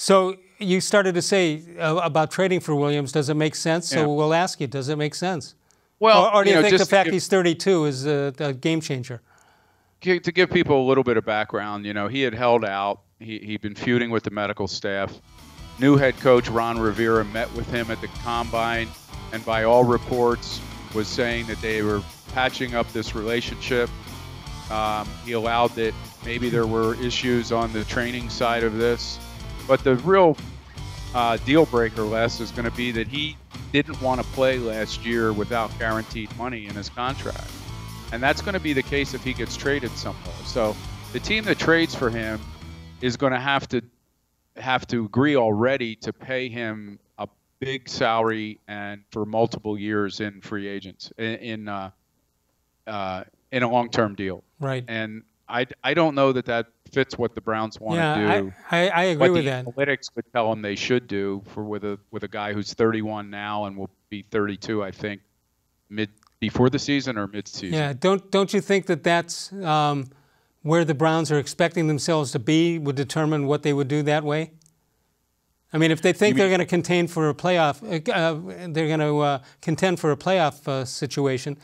So you started to say about trading for Williams. Does it make sense? So we'll ask you, does it make sense? Well, or do you think the fact he's 32 is a game changer? To give people a little bit of background, you know, he had held out. He'd been feuding with the medical staff. New head coach Ron Rivera met with him at the combine, and by all reports was saying that they were patching up this relationship. He allowed that maybe there were issues on the training side of this. But the real deal breaker, Les, is going to be that he didn't want to play last year without guaranteed money in his contract. And that's going to be the case if he gets traded somewhere. So the team that trades for him is going to have to agree already to pay him a big salary and for multiple years in free agents in a long-term deal. Right. And I don't know that that fits what the Browns want to do. I agree with that. Analytics would tell them they should do for with a guy who's 31 now and will be 32, I think, before the season or mid-season. Yeah. Don't you think that that's where the Browns are expecting themselves to be would determine what they would do that way? I mean, if they think they're going to contend for a playoff, situation.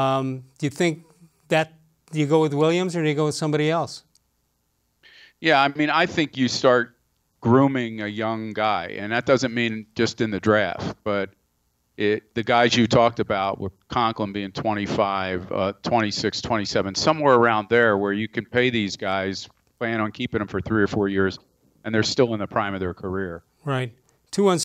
Do you think that you go with Williams or do you go with somebody else? Yeah, I mean, I think you start grooming a young guy, and that doesn't mean just in the draft, but the guys you talked about with Conklin being 25, 26, 27, somewhere around there where you can pay these guys, plan on keeping them for 3 or 4 years, and they're still in the prime of their career. Right. 2-1